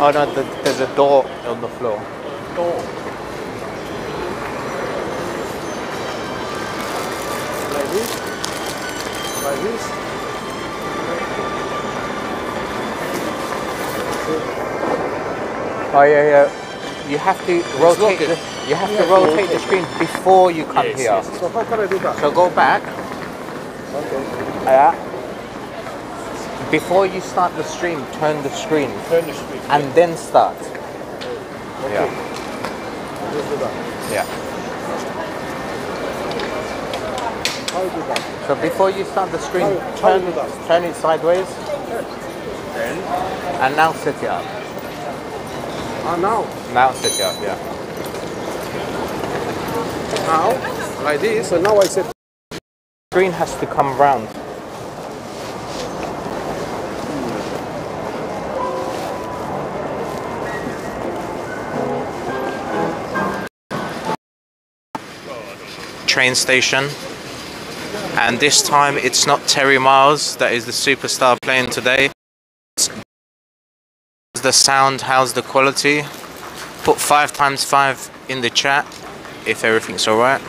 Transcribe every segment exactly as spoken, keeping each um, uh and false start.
Oh no, the, there's a door on the floor. Door. Like this. Like this. Oh yeah, yeah. You have to rotate. The, you have yeah, to rotate the screen before you come yes, here. Yes. So how can I do that? So go back. Okay. Yeah. Before you start the stream, turn the screen. Turn the screen. And yeah. then start. Okay. Yeah. Just do that. Yeah. How do that? So before you start the screen, how, turn, how that? turn it sideways. Then. And now sit it up. Ah, uh, now? Now sit it up, yeah. Now, like this, and now I sit. The screen has to come round. Train station, and this time it's not Terry Miles that is the superstar playing today. It's the sound, how's the quality? Put five times five in the chat if everything's alright.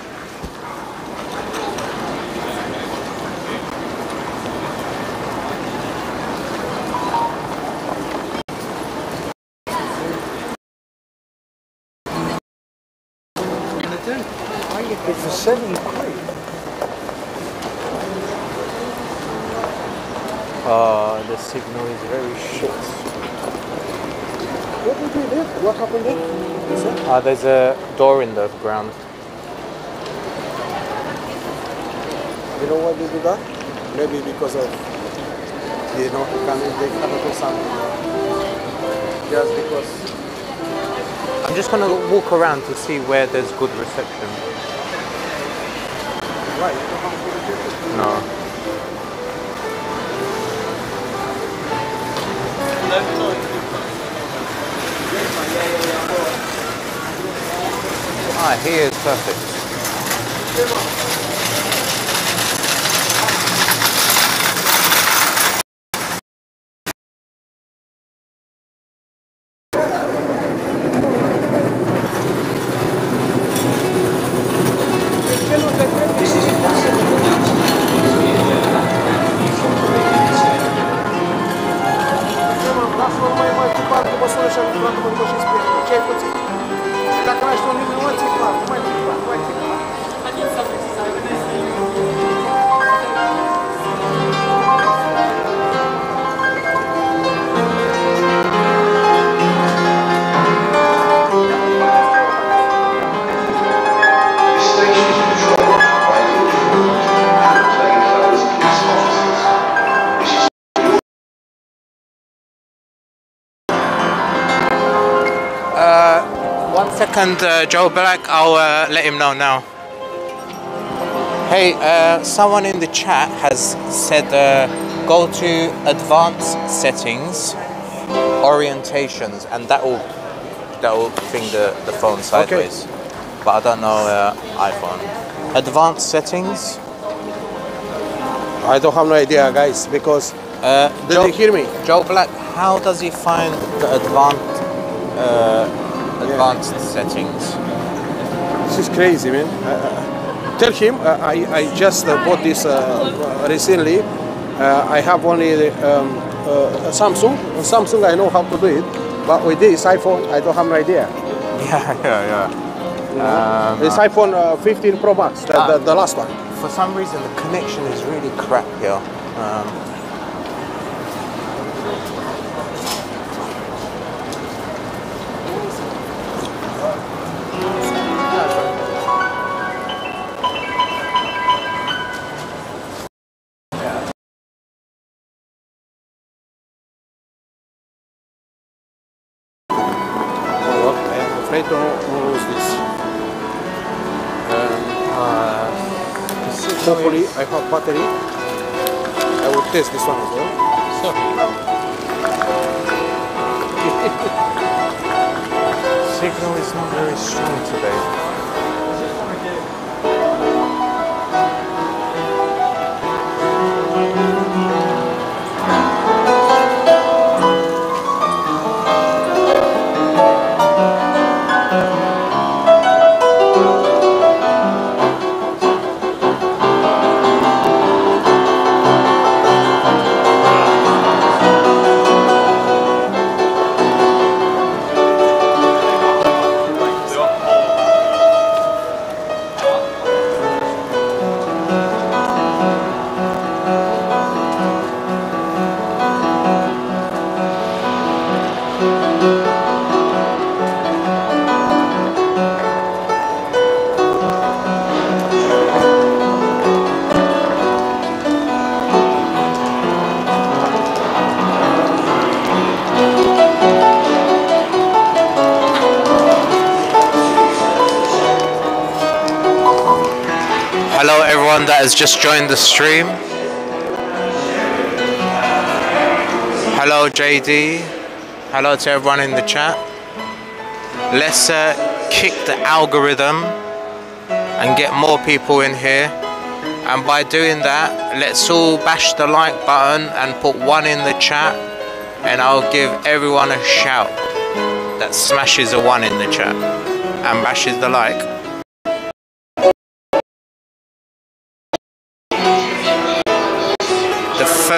Oh, the signal is very short. What did we do? What happened there? Ah, there's a door in the ground. You know why they do that? Maybe because of they don't come in, they cannot do something. Just because. I'm just gonna walk around to see where there's good reception. Right. No. Ah, here is perfect. And uh, Joe Black, I'll uh, let him know now. Hey, uh, someone in the chat has said uh, go to advanced settings, orientations, and that will that will bring the, the phone sideways. Okay. But I don't know uh, iPhone. Advanced settings? I don't have no idea, guys, because uh, did Joe, you hear me? Joe Black, how does he find the advanced? Uh, Advanced yeah. settings. This is crazy, man. Uh, tell him uh, I, I just uh, bought this uh, recently. Uh, I have only the, um, uh, Samsung. On Samsung I know how to do it, but with this iPhone I don't have an idea. Yeah, yeah, yeah. You know? um, this iPhone uh, fifteen Pro Max, the, uh, the, the last one. For some reason the connection is really crap here. Um, Hopefully I have battery. I will test this one as well. Signal is not very strong today. Hello everyone that has just joined the stream. Hello J D. Hello to everyone in the chat. Let's uh, kick the algorithm and get more people in here. And by doing that, let's all bash the like button and put one in the chat, and I'll give everyone a shout that smashes a one in the chat and bashes the like.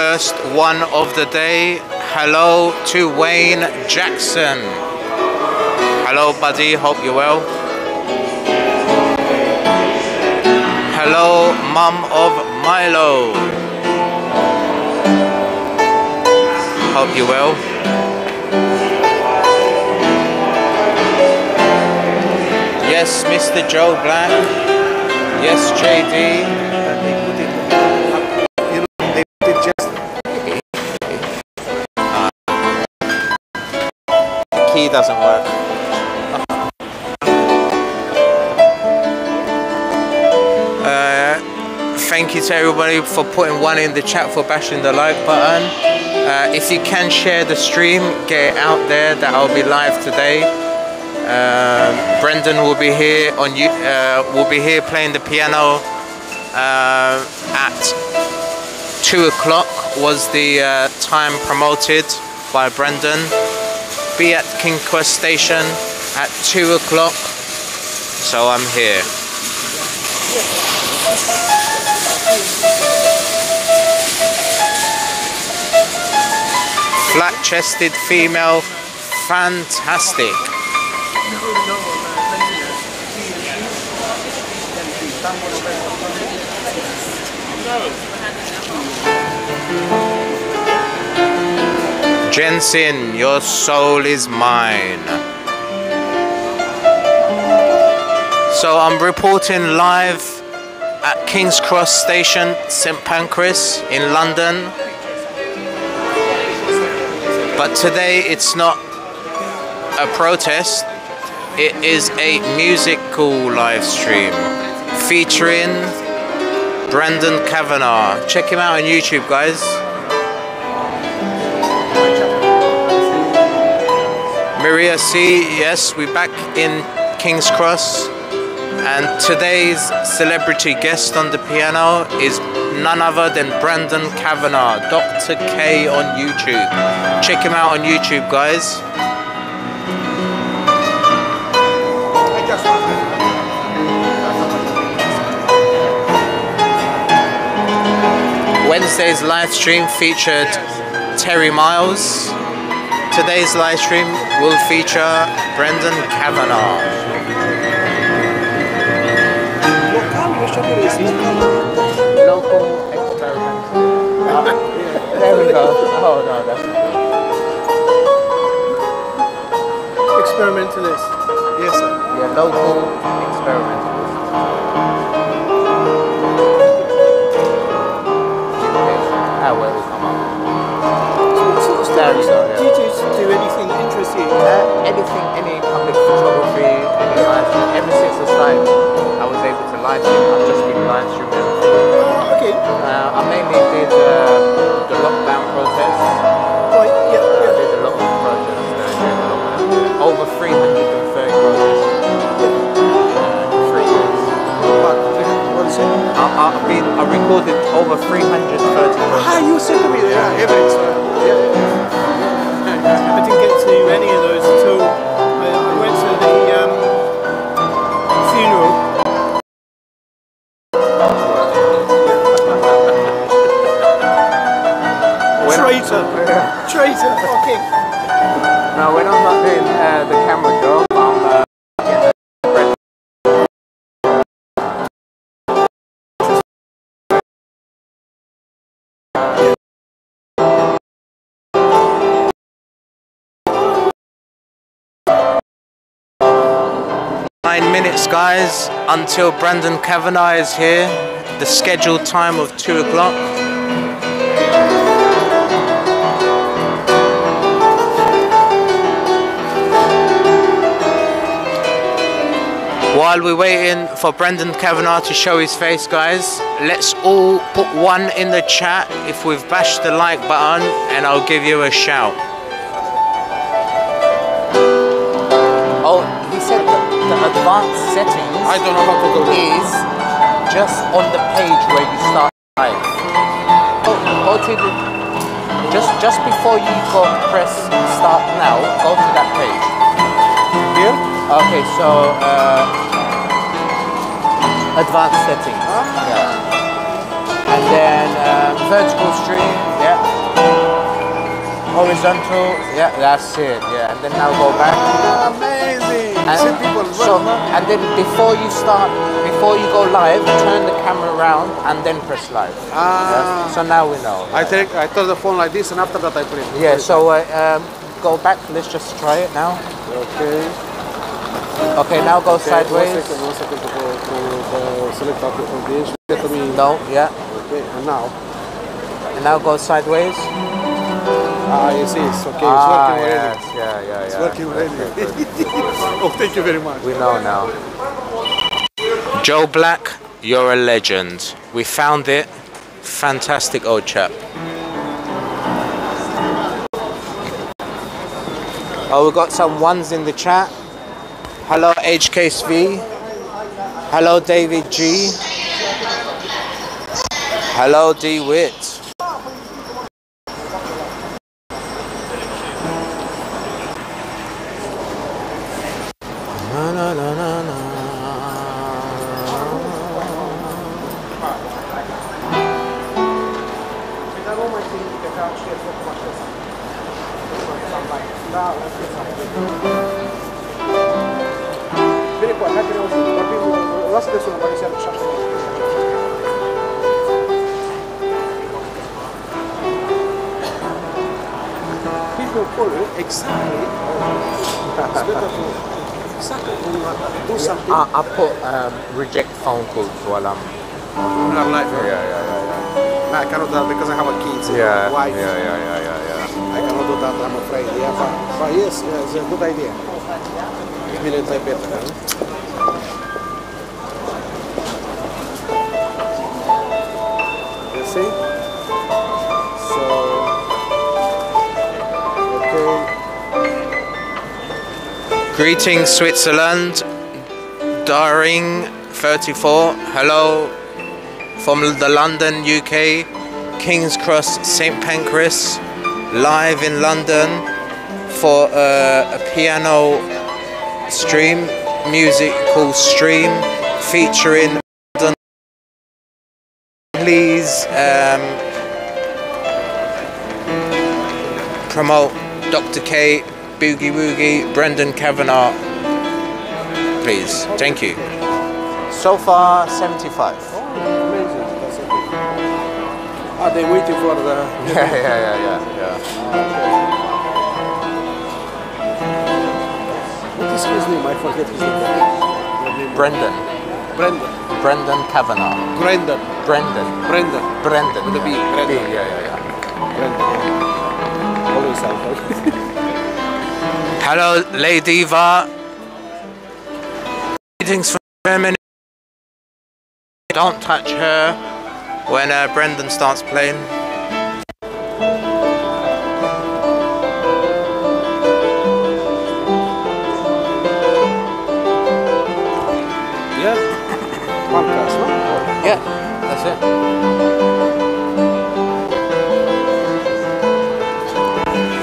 First one of the day. Hello to Wayne Jackson. Hello buddy, hope you're well. Hello mum of Milo, hope you're well. Yes Mister Joe Black. Yes J D. Doesn't work. Uh, thank you to everybody for putting one in the chat, for bashing the like button. Uh, if you can share the stream, get it out there that I'll be live today. Uh, Brendan will be here on you. Uh, will be here playing the piano uh, at two o'clock. Was the uh, time promoted by Brendan? Be at Kings Cross Station at two o'clock, so I'm here. Flat-chested female, fantastic. Jensen, your soul is mine. So I'm reporting live at King's Cross Station, St Pancras in London. But today it's not a protest, it is a musical live stream featuring Brendan Kavanagh. Check him out on YouTube, guys. Maria C, yes, we're back in King's Cross, and today's celebrity guest on the piano is none other than Brendan Kavanagh, Doctor K on YouTube. Check him out on YouTube, guys. Wednesday's live stream featured Terry Miles. Today's live stream will feature Brendan Kavanagh. Local experiment. Oh, there we go. Oh no, that's not. Experimentalist. Yes, sir. Yeah, local experimentalist. How will it come up? Sorry, sorry. Do you do anything interesting? Uh, anything, any public photography, any live stream. Ever since the time I was able to live stream, I've just been live streaming everything. Oh, okay. Uh, I mainly did uh, the lockdown protests. Right, yeah, yeah. I did the lockdown protests during the lockdown. Over three hundred thirty protests. Uh, three years. What? What is it? I, I've been, I recorded over three hundred thirty protests. Ah, you said to me there, yeah, evidence. Yeah. I didn't get to any of those until I went to the um, funeral. When traitor! I'm, traitor! Fucking! Now when I'm not doing uh, the camera job, I'm uh, getting the bread. Uh, nine minutes, guys, until Brendan Kavanagh is here, the scheduled time of two o'clock. Why While we're waiting for Brendan Kavanagh to show his face, guys, let's all put one in the chat if we've bashed the like button, and I'll give you a shout. Oh, he said that the advanced settings I don't know how to go is just on the page where you start live. Oh, go to the, just, just before you go press start now, go to that page. Here? Okay, so uh, advanced settings. Huh? Yeah. And then uh, vertical stream, yeah. Horizontal, yeah, that's it, yeah. And then now go back. Ah, amazing! And, see people so, and then before you start, before you go live, turn the camera around and then press live. Ah. Yeah? So now we know. Yeah. I take, I turn the phone like this, and after that I print. Yeah. So uh, um, go back. Let's just try it now. Okay. Okay. Now go okay, sideways. One second, one second to go to the select application. No. Yeah. Okay. And now. And now go sideways. Ah, you see, it's okay, ah, it's working already. Yes, yeah, yeah, yeah. It's working already. Oh, thank you very much. We know now. Joe Black, you're a legend. We found it. Fantastic old chap. Oh, we got some ones in the chat. Hello, H K three V. Hello, David G. Hello, DeWitt. I put um, reject phone calls while I'm. I'm like, yeah, yeah, yeah, yeah. No, I cannot do that because I have a kid, so yeah, a wife. Yeah, yeah, yeah, yeah, yeah. I cannot do that, I'm afraid. Yeah, but, but yes, yeah, it's a good idea. It's been a type better. You see? So. Okay. Greetings, Switzerland. Daring thirty-four, hello from the London, U K, Kings Cross St Pancras, live in London for uh, a piano stream, musical stream featuring. Please um, promote Doctor K, Boogie Woogie, Brendan Kavanagh. Please, thank you. So far, seventy-five. Oh, amazing! That's a good. Are they waiting for the? Yeah, yeah, yeah, yeah, yeah. What is his name? I forget his name. Brendan. Brendan. Brendan Kavanagh. Brendan. Brendan. Brendan. Brendan. With a B. Brendan. B, yeah, yeah, yeah. Brendan. Always alpha. Hello, Lady Diva. Greetings from Germany. Don't touch her when uh, Brendan starts playing. Yeah, one class, no? Yeah, that's it.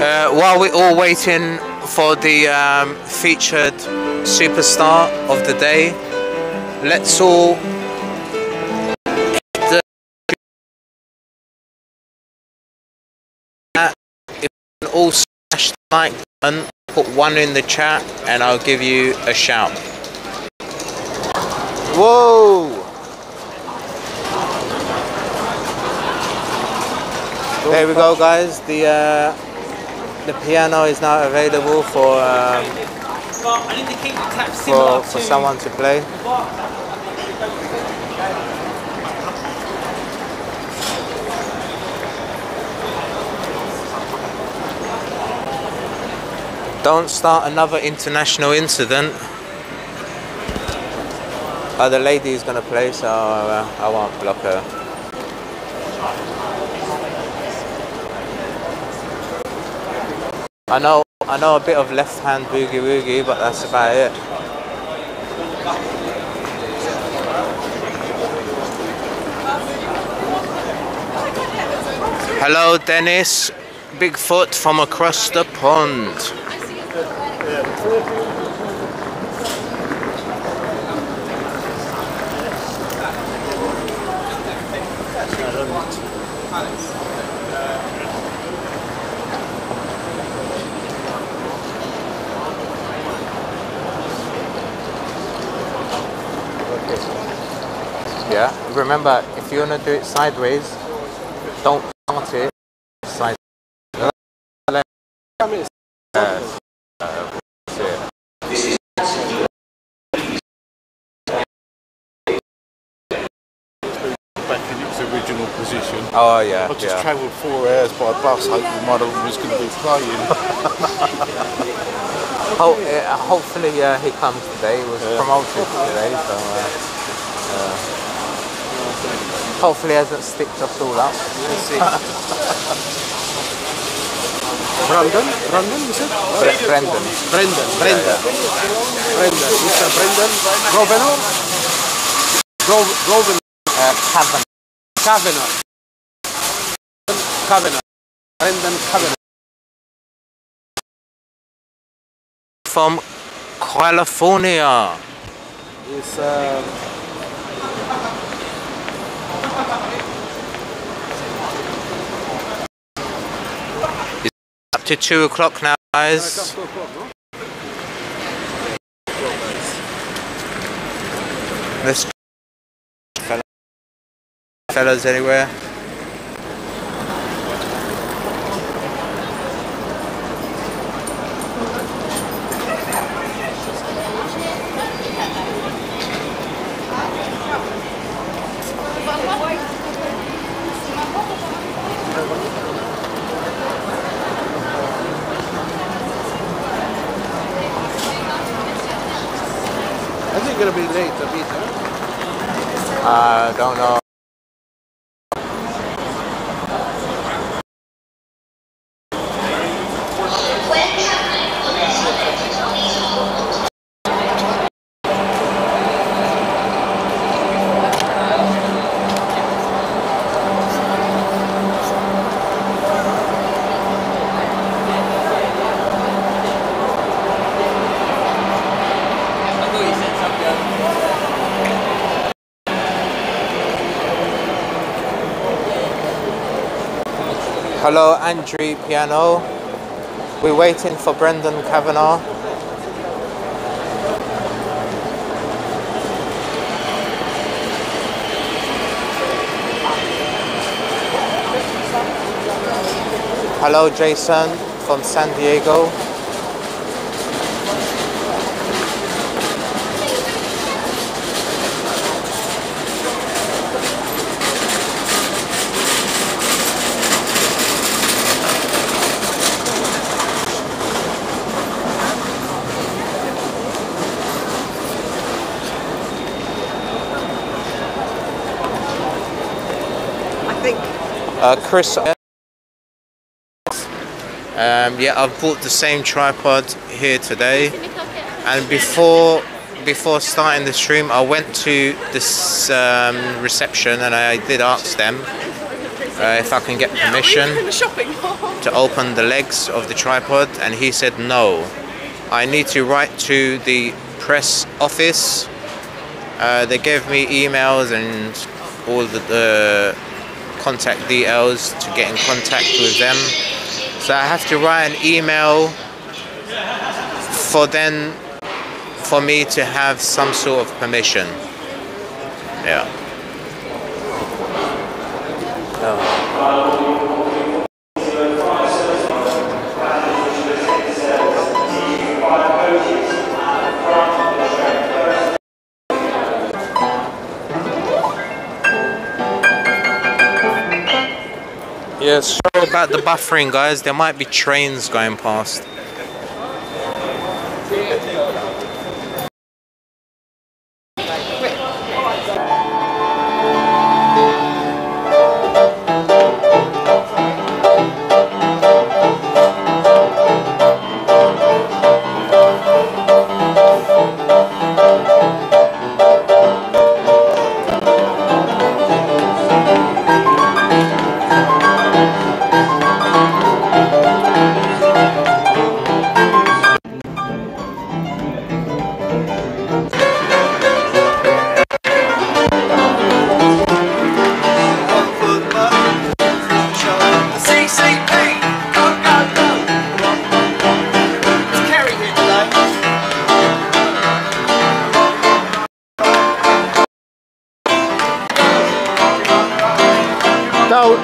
Uh, while we're all waiting for the um, featured superstar of the day, let's all hit the, if you can all smash the like button, put one in the chat and I'll give you a shout. Whoa! There we go, guys, the uh, the piano is now available for um, I need to keep the tap similar for, for to someone to play. Don't start another international incident. Uh, the lady is going to play, so uh, I won't block her. I know, I know a bit of left-hand boogie-woogie, but that's about it. Hello, Dennis. Bigfoot from across the pond. Yeah, remember, if you want to do it sideways, don't start it sideways. Yes. Uh, back in its original position. Oh yeah, I just yeah. travelled four hours by bus hoping my dog was going to be playing. Ho uh, hopefully uh, he comes today. He was yeah. promoted today, so uh, uh, hopefully he hasn't sticked us all up. Brandon? Brandon, you said? Brendan. Brendan. Brendan. Brendan. Mister Brendan. Governor? Governor. Kavanagh. Kavanagh. Kavanagh. Brendan Kavanagh. From California. It's uh, it's up to two o'clock now, guys. No, no? Let's go, fellas, anywhere. Gonna be late to meet her? I don't know. Hello, Andrew Piano. We're waiting for Brendan Kavanagh. Hello, Jason from San Diego. Uh, Chris, um, yeah, I've bought the same tripod here today, and before before starting the stream, I went to this um, reception and I did ask them uh, if I can get permission to open the legs of the tripod, and he said no. I need to write to the press office. Uh, they gave me emails and all the. Uh, contact details to get in contact with them, so I have to write an email for then for me to have some sort of permission. Yeah. Oh. Yes, sorry about the buffering, guys. There might be trains going past.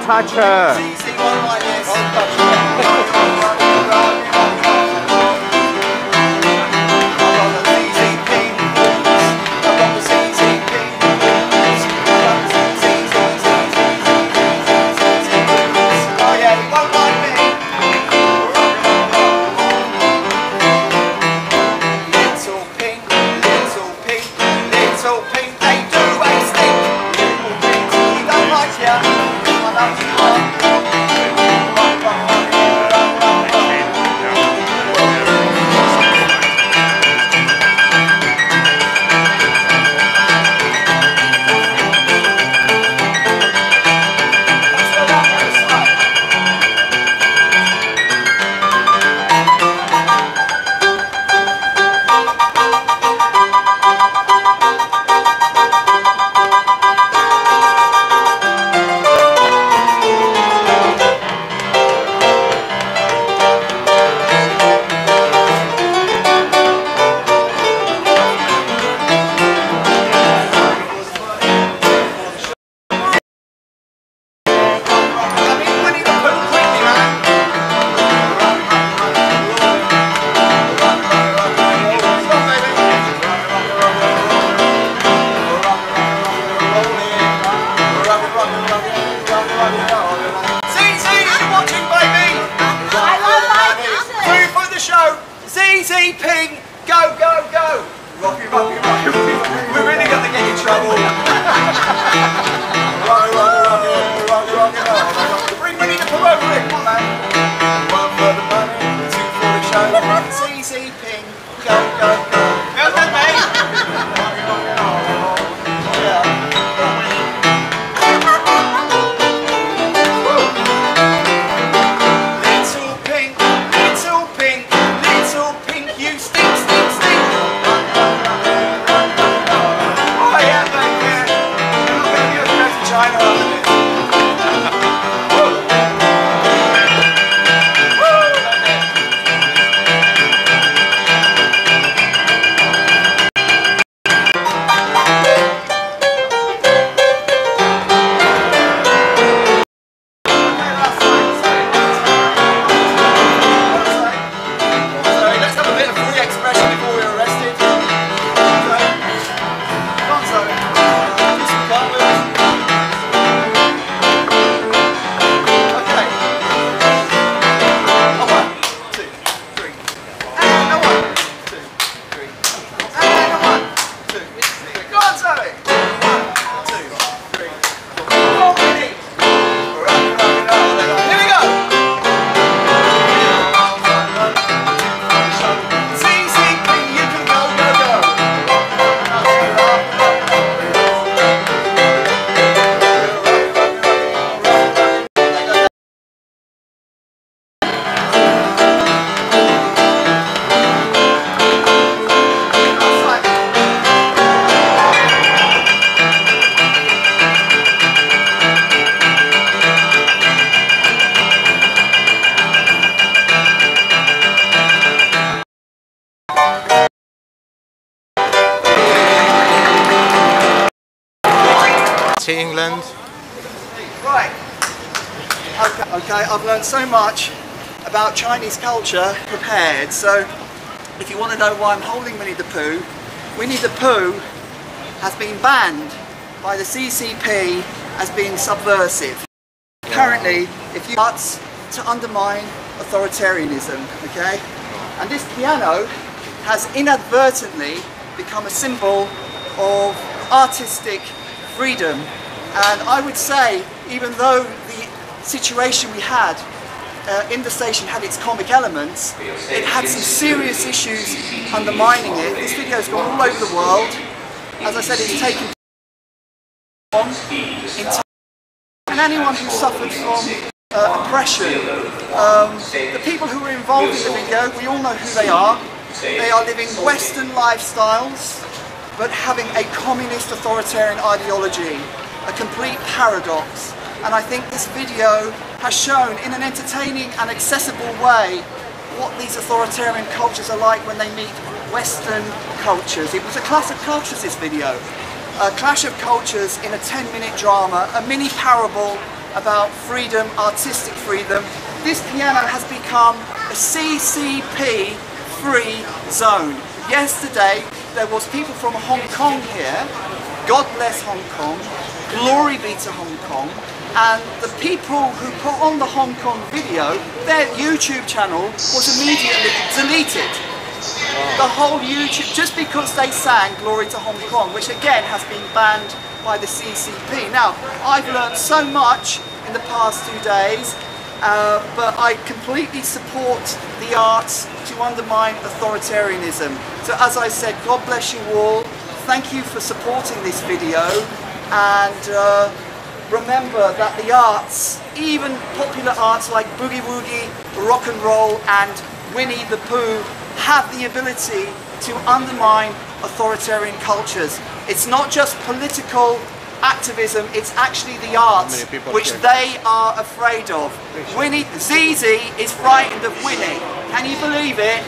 touch her. England. Right. Okay. Okay, I've learned so much about Chinese culture prepared. So if you want to know why I'm holding Winnie the Pooh, Winnie the Pooh has been banned by the C C P as being subversive. Apparently, if you cuts to undermine authoritarianism, okay? And this piano has inadvertently become a symbol of artistic freedom. And I would say, even though the situation we had uh, in the station had its comic elements, it had some serious issues undermining it. This video's gone all over the world. As I said, it's taken on in time. And anyone who suffered from uh, oppression, um, the people who were involved in the video, we all know who they are. They are living Western lifestyles, but having a communist authoritarian ideology, a complete paradox. And I think this video has shown in an entertaining and accessible way what these authoritarian cultures are like when they meet Western cultures. It was a clash of cultures, this video. A clash of cultures in a ten minute drama, a mini parable about freedom, artistic freedom. This piano has become a C C P free zone. Yesterday there was people from Hong Kong here. God bless Hong Kong, glory be to Hong Kong, and the people who put on the Hong Kong video, their YouTube channel was immediately deleted. The whole YouTube, just because they sang Glory to Hong Kong, which again has been banned by the C C P. Now, I've learned so much in the past two days, uh, but I completely support the arts to undermine authoritarianism. So as I said, God bless you all. Thank you for supporting this video, and uh, remember that the arts, even popular arts like Boogie Woogie, Rock and Roll and Winnie the Pooh, have the ability to undermine authoritarian cultures. It's not just political activism, it's actually the arts which they are afraid of. Winnie, Zizi is frightened of Winnie. Can you believe it?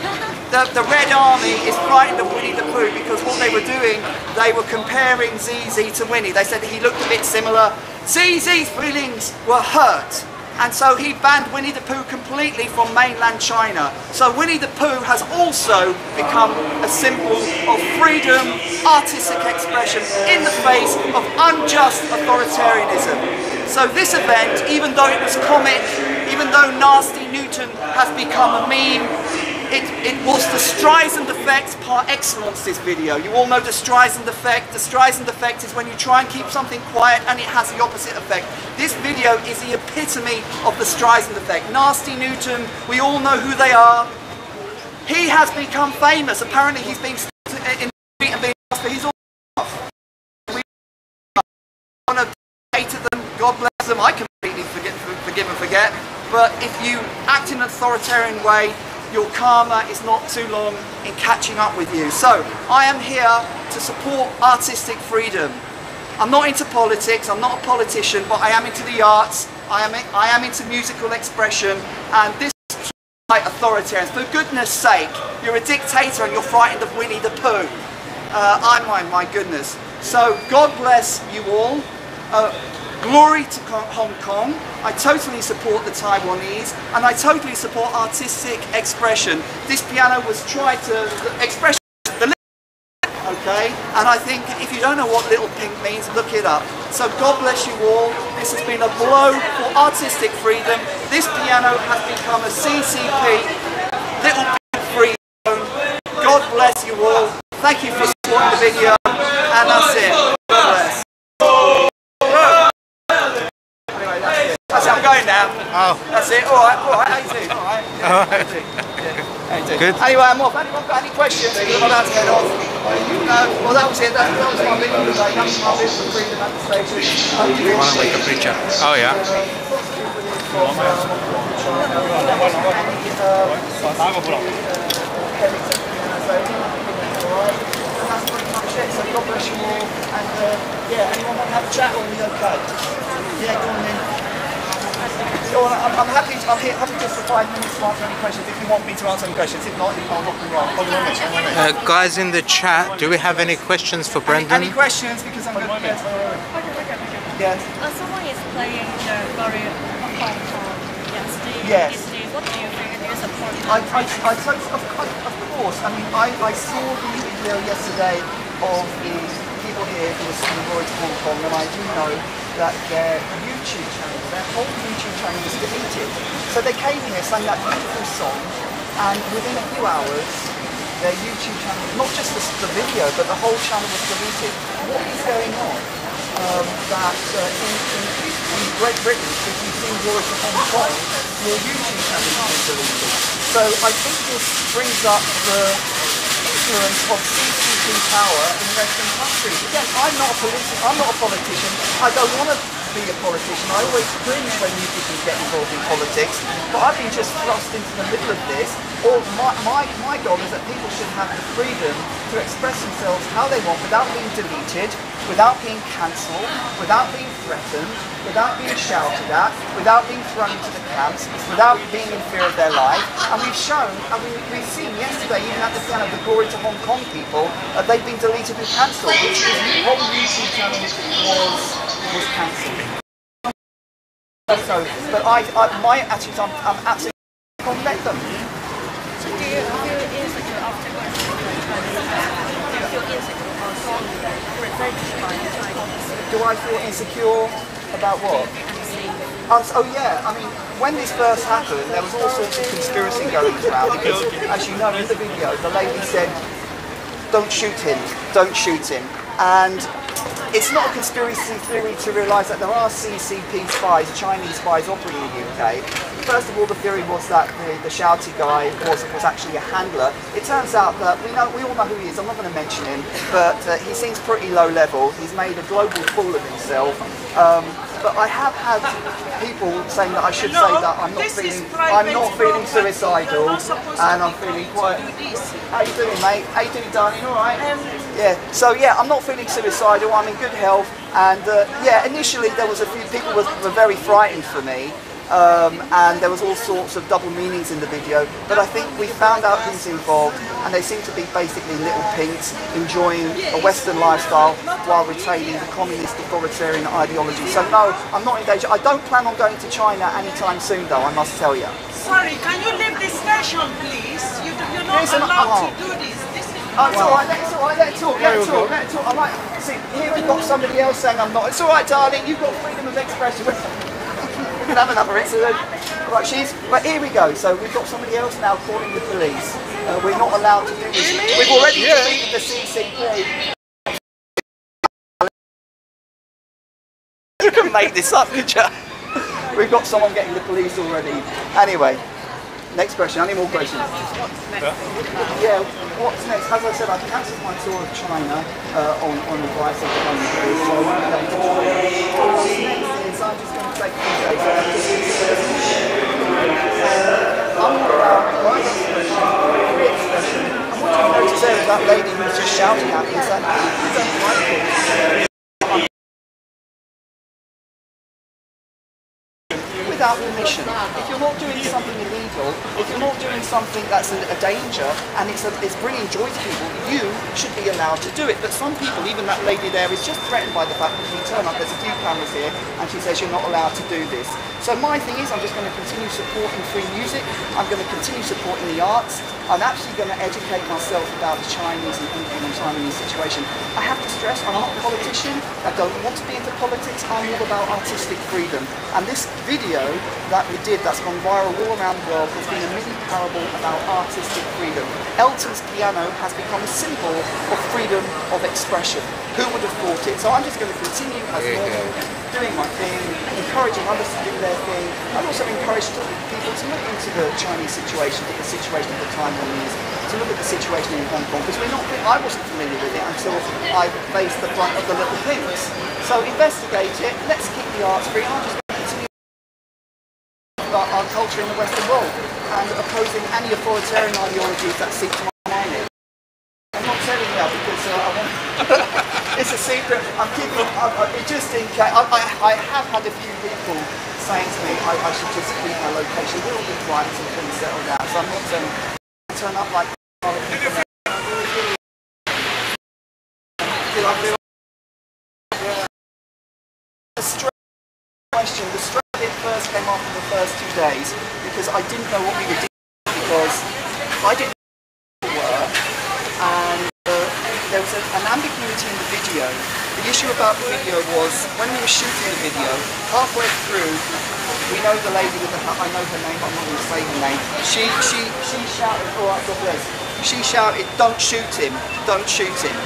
The, the Red Army is frightened of Winnie the Pooh because what they were doing, they were comparing Zizi to Winnie. They said that he looked a bit similar. Zizi's feelings were hurt. And so he banned Winnie the Pooh completely from mainland China. So Winnie the Pooh has also become a symbol of freedom, artistic expression in the face of unjust authoritarianism. So this event, even though it was comic, even though Nasty Newton has become a meme, it, it was the Streisand effect par excellence, this video. You all know the Streisand effect. The Streisand effect is when you try and keep something quiet and it has the opposite effect. This video is the epitome of the Streisand effect. Nasty Newton, we all know who they are. He has become famous. Apparently he's been in the street and being lost, but he's all off. We want to hate them, God bless them. I completely forget, forgive and forget. But if you act in an authoritarian way, your karma is not too long in catching up with you. So I am here to support artistic freedom. I'm not into politics, I'm not a politician, but I am into the arts, I am, I am into musical expression, and this is quite authoritarian. For goodness sake, you're a dictator and you're frightened of Winnie the Pooh. Uh, I mind, my goodness. So God bless you all. Uh, glory to Hong Kong. I totally support the Taiwanese, and I totally support artistic expression. This piano was tried to express okay? And I think if you don't know what little pink means, look it up. So God bless you all. This has been a blow for artistic freedom. This piano has become a C C P little pink free zone. God bless you all. Thank you for supporting the video, and that's it. God bless. Anyway, that's it. That's it. I'm going now. Oh. That's it. All right. All right. How you doing? All right. Yeah. All right. Yeah. Good. Anyway, I'm off. Anyone got any questions? I'm about to get off. No, well, that was it. That, that was my bit. That was my bit for freedom at the station. You want to make a picture? Oh, yeah. That's pretty much it. So God bless you all. And uh, yeah, anyone want to have a chat or be okay? Yeah, go on then. So I'm, I'm happy to I'm here, happy just for five minutes to answer any questions if you want me to answer any questions. If not, I'll rock and roll. Uh, guys in the chat, do we have any questions for Brendan? Any, any questions? Because I'm going to get... Yes. Uh, someone is playing the Glory of Hong Kong yesterday. Yes. Yesterday. What do you think? Do you support it? I, I, I, so, of, of course. I mean, I, I saw the video yesterday of the people here who were singing Glory to Hong Kong, and I do know that their YouTube channel, their whole YouTube channel was deleted. So they came here, sang that beautiful song, and within a few hours, their YouTube channel, not just the, the video, but the whole channel was deleted. What is going on? Um, that uh, in, in, in Great Britain, if you sing Glory to Hong Kong, your YouTube channel is deleted. So I think this brings up the influence of C C P power in Western countries. Again, I'm not a politi- I'm not a politician. I don't want to be a politician. I always cringe when new people get involved in politics, but I've been just thrust into the middle of this. Or my, my, my goal is that people should have the freedom to express themselves how they want without being deleted, without being cancelled, without being threatened, without being shouted at, without being thrown into the camps, without being in fear of their life. And we've shown, and we, we've seen yesterday, even at the piano, the Glory to Hong Kong people, that they've been deleted and cancelled, which is the whole YouTube channel was, was cancelled. So, but I, I, my attitude, I'm, I'm absolutely going to let them. So do you feel insecure after going to do you feel insecure about revenge by the Chinese? Do I feel insecure about what? Um, oh yeah, I mean, when this first happened, there was all sorts of conspiracy going around because, as you know in the video, the lady said, don't shoot him, don't shoot him. And it's not a conspiracy theory to realise that there are C C P spies, Chinese spies operating in the U K. First of all, the theory was that the, the shouty guy was, was actually a handler. It turns out that we know, we all know who he is. I'm not going to mention him, but uh, he seems pretty low level. He's made a global fool of himself. Um, but I have had people saying that I should no, say that I'm not feeling, I'm not feeling suicidal, and I'm feeling quite. How you doing, mate? How you doing, darling? All right. Um, Yeah, so yeah, I'm not feeling suicidal, I'm in good health, and uh, yeah, initially there was a few people were, were very frightened for me, um, and there was all sorts of double meanings in the video, but I think we found out who's involved, and they seem to be basically little pinks enjoying a Western lifestyle while retaining the communist authoritarian ideology. So no, I'm not in danger. I don't plan on going to China anytime soon though, I must tell you. Sorry, can you leave this station please? You, you're not Listen, allowed oh. to do this. Oh, it's wow. alright, it's alright, let's talk, let's talk, let's talk. I like, see, here we've got somebody else saying I'm not. It's alright, darling, you've got freedom of expression. We can have another incident. Right, she's, but here we go. So we've got somebody else now calling the police. Uh, we're not allowed to do this. We've already yeah. defeated the C C P. You can make this up, could you? We've got someone getting the police already. Anyway. Next question, any more questions? Yeah, what's next? As I said, I cancelled my tour of China uh, on, on advice of the country. So what's next is I'm just going to take a few days. I'm going to have my expression, my expression. And what you notice there is that lady who was just shouting at me is that I don't like it. Without permission. If you're not doing something illegal, if you're not doing something that's a, a danger and it's, a, it's bringing joy to people, you should be allowed to do it. But some people, even that lady there, is just threatened by the fact that you turn up, there's a few cameras here, and she says you're not allowed to do this. So my thing is I'm just going to continue supporting free music, I'm going to continue supporting the arts, I'm actually going to educate myself about the Chinese and Indian and Chinese situation. I have to stress, I'm not a politician, I don't want to be into politics, I'm all about artistic freedom. And this video that we did that's gone viral all around the world has been a mini parable about artistic freedom. Elton's piano has become a symbol of freedom of expression. Who would have thought it? So I'm just going to continue as normal, doing my thing, encouraging others to do their thing. I've also encouraged people to look into the Chinese situation, the situation at the time on these, to look at the situation in Hong Kong, because we're not, I wasn't familiar with it until I faced the brunt of the little things. So investigate it, let's keep the arts free. I'm just our culture in the Western world and opposing any authoritarian ideologies that seek to undermine it. I'm not telling you because uh, I want it's a secret. I'm keeping I'm, I, just in case. I, I, I have had a few people saying to me I, I should just keep my location. We'll be quiet until things settle down. So I'm not saying turn up like. Did I feel? Yeah. The stress question. The stress It first came after the first two days because I didn't know what we were doing because I didn't know what we were and uh, there was a, an ambiguity in the video. The issue about the video was when we were shooting the video, halfway through, we know the lady with the hat, I know her name, I'm not going to say her name, she, she, she shouted, all right, God bless, she shouted, don't shoot him, don't shoot him.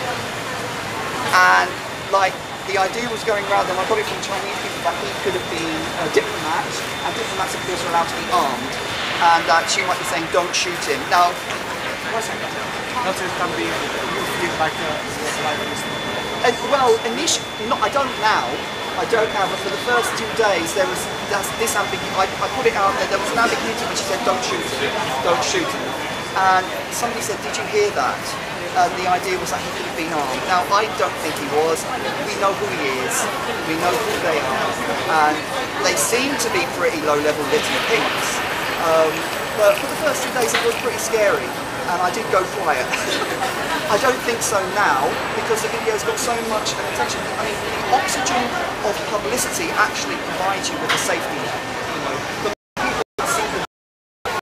And like, the idea was going around, and I got it from Chinese people that he could have been a diplomat, and diplomats of course are allowed to be armed, and that uh, she might be saying, don't shoot him. Now, what's that? Not it can be used like a survivalist. Well, initially, not, I don't now, I don't now, but for the first two days there was that's, this ambiguity, I, I put it out there, there was an ambiguity when she said, don't shoot him, don't shoot him. And somebody said, did you hear that? And the idea was that he could have been armed. Now, I don't think he was. We know who he is. We know who they are. And they seem to be pretty low-level little things. Um, but for the first two days, it was pretty scary. and I did go quiet. I don't think so now, because the video's got so much attention. I mean, the oxygen of publicity actually provides you with a safety net. You know, the people that see the video,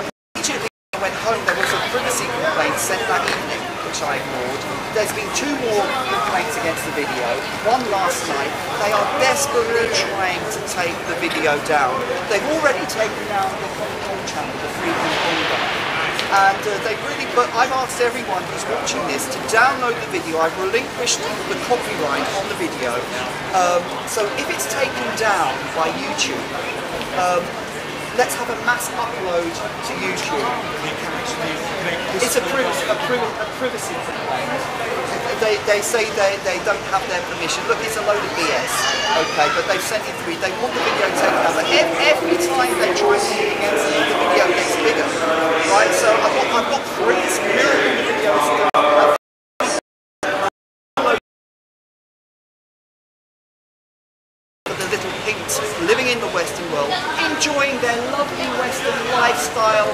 immediately when I went home, there was a privacy complaint sent that evening, which I ignored. There's been two more complaints against the video, one last night. They are desperately trying to take the video down. They've already taken down the Hong Kong channel, the Free Hong Kong guy. And uh, they really, but I've asked everyone who's watching this to download the video. I've relinquished the copyright on the video. Um, so if it's taken down by YouTube, um, let's have a mass upload to YouTube. It's a, priv a, priv a privacy complaint. They, they say they, they don't have their permission. Look, it's a load of B S, okay, but they've sent it through. They want the video taken down. Every time they try to do against me, the video gets bigger, right? So I've got, I've got three million videos done. The little pinks living in the Western world, enjoying their lovely Western lifestyle.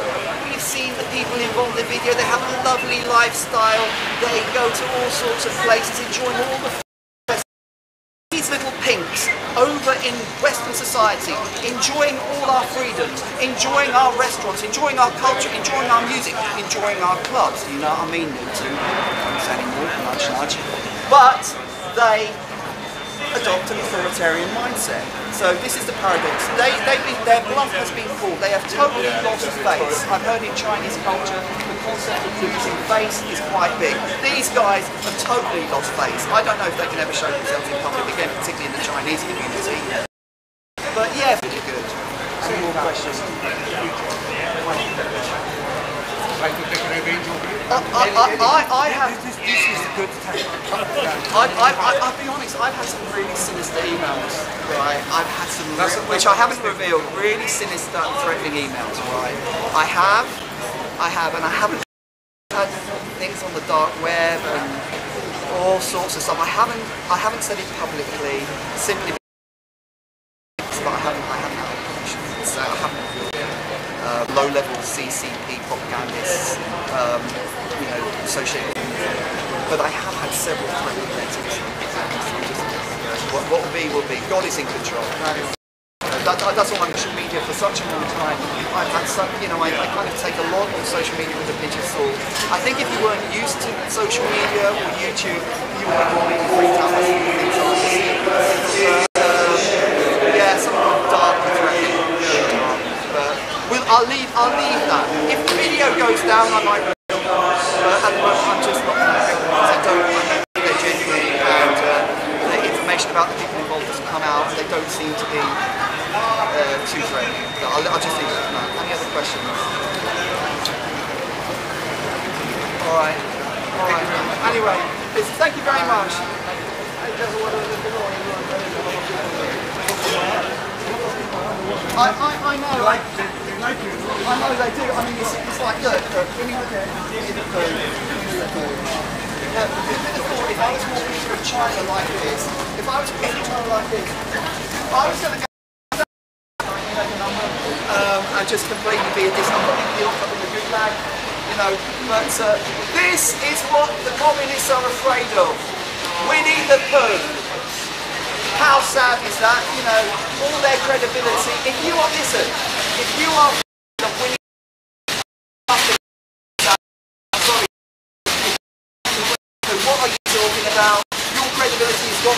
We've seen the people involved in the video, they have a lovely lifestyle, they go to all sorts of places, enjoying all the fun. These little pinks over in Western society, enjoying all our freedoms, enjoying our restaurants, enjoying our culture, enjoying our music, enjoying our clubs. You know what I mean, no two, anymore, nudge, nudge. But they adopt an authoritarian mindset. So this is the paradox. They, they've been, their bluff has been called. They have totally lost face. I've heard in Chinese culture the concept of losing face is quite big. These guys have totally lost face. I don't know if they can ever show themselves in public again, particularly in the Chinese community. But yeah, pretty good. Any more questions? I, I, I, I have. This, this is a good time. I, I, I, I'll be honest. I've had some really sinister emails, right? I've had some, which I haven't revealed. Really sinister, and threatening emails, right? I have, I have, and I haven't had things on the dark web and all sorts of stuff. I haven't, I haven't said it publicly, simply because, but I haven't, I haven't had information, so I haven't revealed it. Uh, Low-level C C P propagandists. Um, You know, associated with them. But I have had several threatening letters. What, what will be, will be. God is in control. That, that, that's all I'm in social media for such a long time. I've had some, you know, I, I kind of take a lot on social media with a pinch of salt. I think if you weren't used to social media or YouTube, you would have already freaked out by some of the things I was seeing. Um, yeah, some of the dark threatening. But we'll, I'll, leave, I'll leave that. If the video goes down, I might. Seem to be uh, too threatening. I'll, I'll just leave it at that. Any other questions? All right. All right. Anyway, listen, thank you very much. I, I, I know. I, I know they do. I mean, it's, it's like, look, Winnie the Pooh. If I was walking through China like this, if I was walking through China like this, I was going to go um, and just completely be a disney off up in the good lag, you know. But uh, this is what the communists are afraid of. Winnie the Pooh. How sad is that? You know, all their credibility. If you are, listen, if you are of Winnie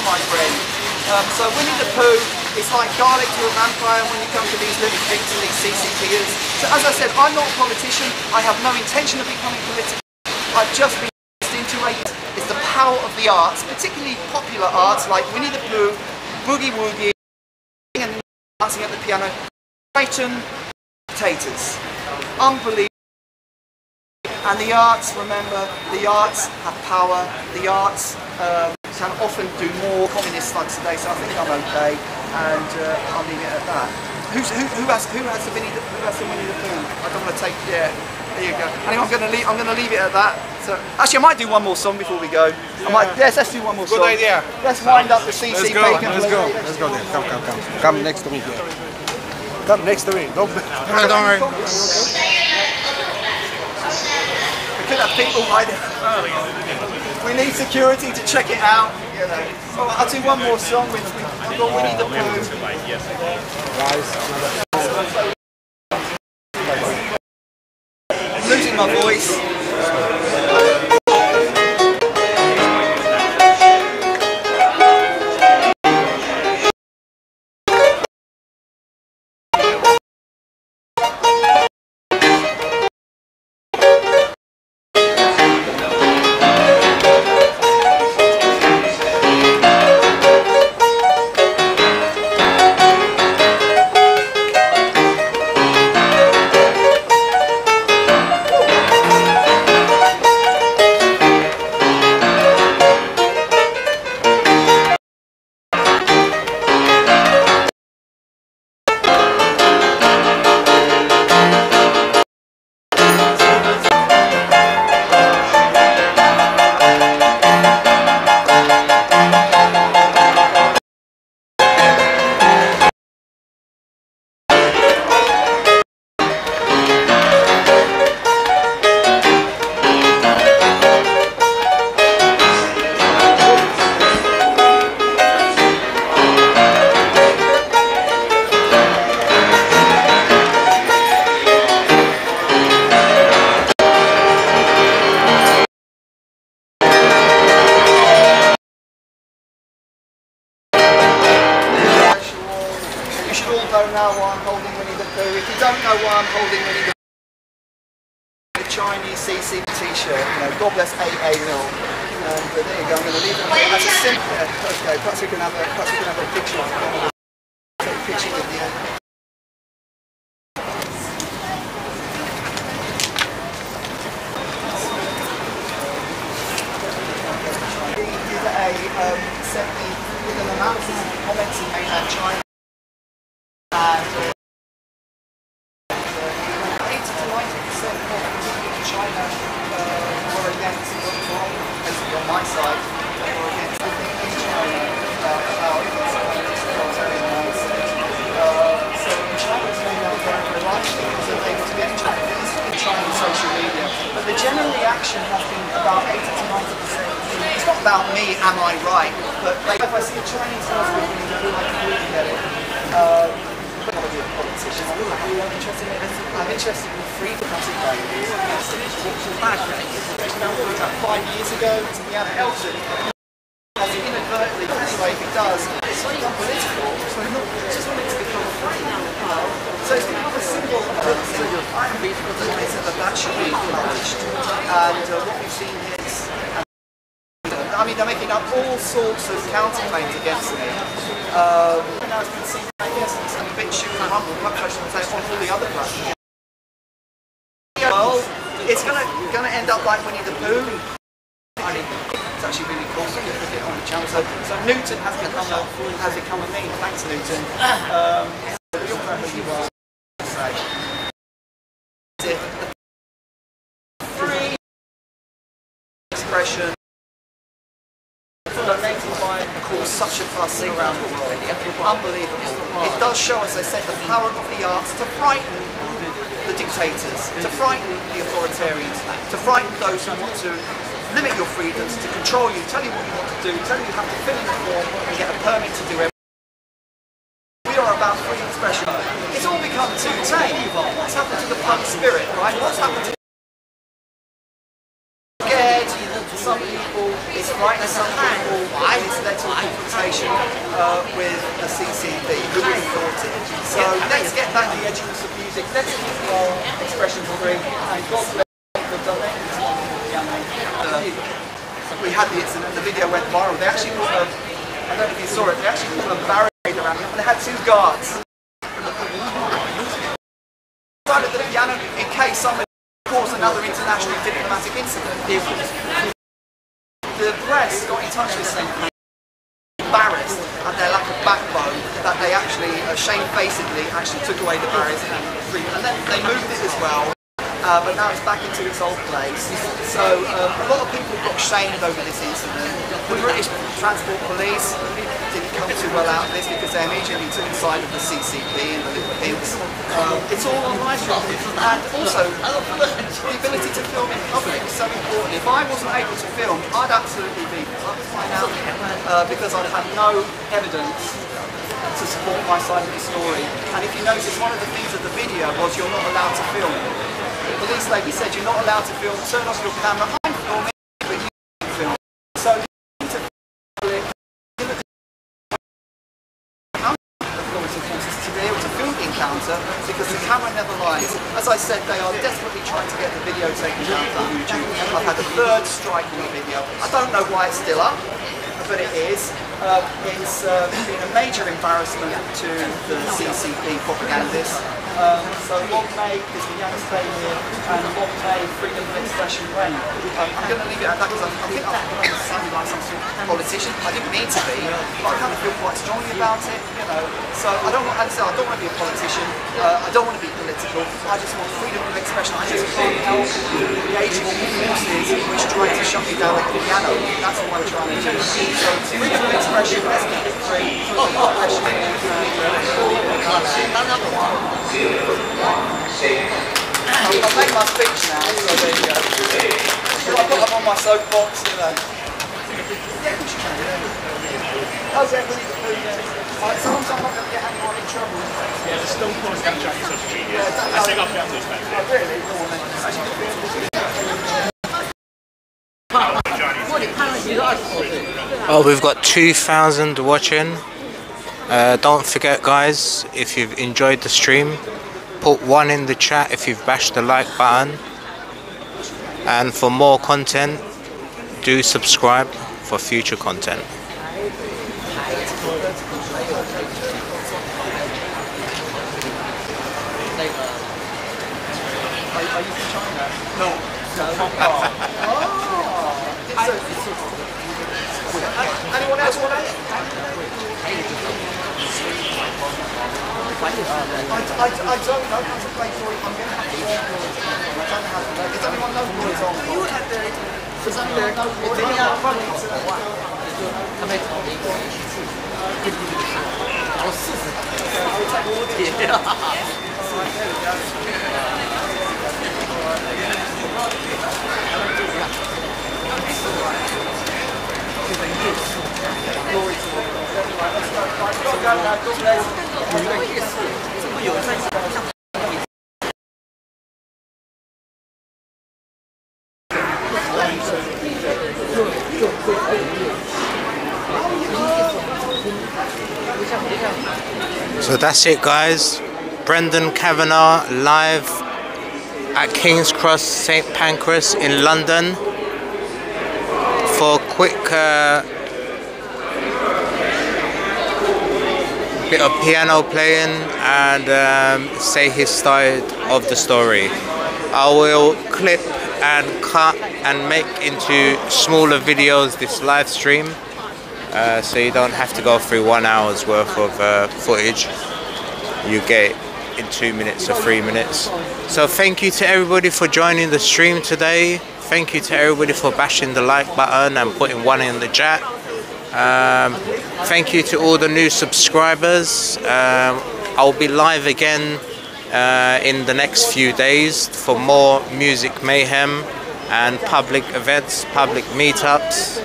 my friend. Um, so Winnie the Pooh, it's like garlic to a vampire when you come to these little things and these C C P ers. So as I said, I'm not a politician. I have no intention of becoming political. I've just been into it. It's the power of the arts, particularly popular arts like Winnie the Pooh, Boogie Woogie, and dancing at the piano. Brighton dictators. Unbelievable. And the arts, remember, the arts have power. The arts um, can often do more communist slugs today, so I think I'm okay. And uh, I'll leave it at that. Who's, who, who has who has the Winnie the who has the Winnie the Pooh? I don't want to take. Yeah, there you go. I think I'm going to leave. I'm going to leave it at that. So actually, I might do one more song before we go. Yeah. I might. Yes, let's do one more song. Good idea. Let's wind up the C C P. Let's go. Let's go. Let's go. Let's go. Come, come, come. Come next to me here. Come next to me. Don't, no, don't worry. Look at that people hiding. We need security to check it out. You know. Oh, I'll do one more song with Winnie the Pooh. I'm losing my voice. Now why I'm holding Winnie the Pooh. If you don't know why I'm holding Winnie the Pooh, the Chinese C C P t-shirt, you know, God bless A A and all. Um, but there you go, I'm going to leave it as a simple, uh, okay, perhaps we can have a, perhaps we can have a picture of it. Take a picture with you. We did a um, seventy, with an analysis of the comments in mainland China. Am I right? But like, if I see a Chinese person with a little like food together, um, I don't want to be a politician. I'm not interested in it. I'm interested in freedom. That's it, baby. About five years ago, we had Elton. As inadvertently, anyway, if it does, it's not political. So it's just wanted to become a friend now. So it's become a symbol of politics. I am reading the ways that that should be encouraged. And uh, what we've seen is. I mean, they're making up all sorts of counterclaims against me. Um, and now it's been seen, I guess, and a bit shooting and humble, much I should say, on all the other platforms. Well, it's gonna gonna end up like Winnie the Pooh. I mean, it's actually really cool to get it on the channel. So, so Newton has become a has become a meme. Thanks, Newton. Um, so you're perfectly well. Free expression. Cause such a fuss around the world. Unbelievable. It does show, as I said, the power of the arts to frighten the dictators, to frighten the authoritarians, to frighten those who want to limit your freedoms, to control you, tell you what you want to do, tell you you have to fill in the form and get a permit to do everything. We are about free expression. It's all become too tame. What's happened to the punk spirit, right? What's happened to some people, it's right as some people, it's led to a confrontation uh, with the C C P, who would have thought it. So let's get back to the edginess of music, let's keep our expression free, and God bless the directors on the young man. We had the incident, the video went viral, they actually put a, I don't know if you saw it, they actually put a barricade around it, and they had two guards. Inside of the piano, in case somebody caused another international diplomatic incident. The press got in touch with Saint Pancras, embarrassed at their lack of backbone, that they actually, uh, shamefacedly, actually took away the barriers and freedom. And then they moved it as well. uh, but now it's back into its old place. So um, a lot of people got shamed over this incident. The British Transport Police didn't come too well out of this because they immediately took the side of the C C P and the little pigs. Um, it's all on my shop. And also, the ability to film in public is so important. If I wasn't able to film, I'd absolutely be fine out uh, because I'd have no evidence to support my side of the story. And if you notice, one of the things of the video was you're not allowed to film. The police lady said you're not allowed to film, turn off your camera, I'm filming, but you can film. So the to public to be able to film the encounter because the camera never lies. As I said, they are desperately trying to get the video taken down from YouTube. I've had a third strike on the video. I don't know why it's still up, but it is. Uh, it's uh, been a major embarrassment to the C C P propagandists. Um, so what made this young stay here and what made freedom of expression when? Um, I'm going to leave it at that because I, I think I'm going to sound like some sort of politician. I didn't mean to be, but I kind of feel quite strongly about it, you know. So I don't want, as I said, I don't want to be a politician. Uh, I don't want to be political. I just want freedom of expression. I just can't help engaging with forces which try to shut me down like a piano. That's what I'm trying to do. So freedom of expression, let's keep it free. Oh, oppression. Another one. I've made my speech now, so there you go. I've got them on my soapbox, you know. Yeah, which you can do. How's everybody doing? Sometimes I'm not going to get anyone in trouble. Yeah, there's still points going to change social media. I think I've got this back. Oh, really? Oh, we've got two thousand watching. Uh, don't forget, guys, if you've enjoyed the stream, put one in the chat if you've bashed the like button. And for more content, do subscribe for future content. Are you from China? No. No. Oh. So, anyone else want it? I, I, I don't know how to play for it. I'm going to have to learn it. I don't know how to play. Does anyone know what it's on? You had the... Does anyone know what it's on? I mean, I So that's it, guys. Brendan Kavanagh live at Kings Cross St Pancras in London for a quick uh, bit of piano playing and um, say his side of the story. I will clip and cut and make into smaller videos this live stream uh, so you don't have to go through one hour's worth of uh, footage. You get in two minutes or three minutes. So thank you to everybody for joining the stream today. Thank you to everybody for bashing the like button and putting one in the chat. Um, thank you to all the new subscribers. Um, I'll be live again uh, in the next few days for more music mayhem and public events, public meetups,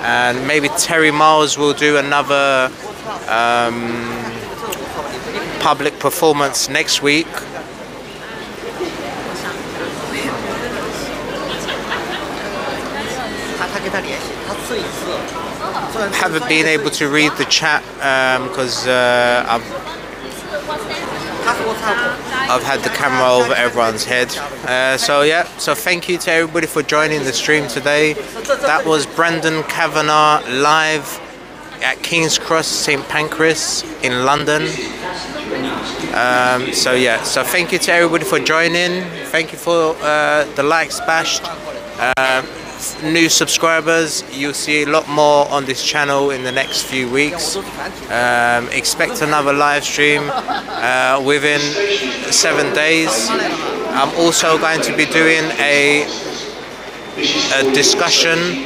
and maybe Terry Miles will do another um, public performance next week. Haven't been able to read the chat because um, uh, I've, I've had the camera over everyone's head. Uh, so yeah, so thank you to everybody for joining the stream today. That was Brendan Kavanagh live at King's Cross St Pancras in London. Um, so yeah, so thank you to everybody for joining. Thank you for uh, the likes bashed. Uh, new subscribers, you'll see a lot more on this channel in the next few weeks. Um, expect another live stream uh, within seven days. I'm also going to be doing a, a discussion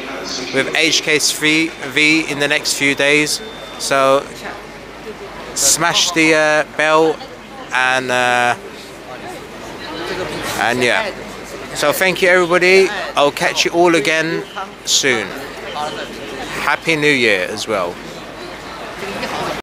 with H K three V in the next few days, so smash the uh, bell and uh, and yeah. So thank you everybody, I'll catch you all again soon. Happy New Year as well.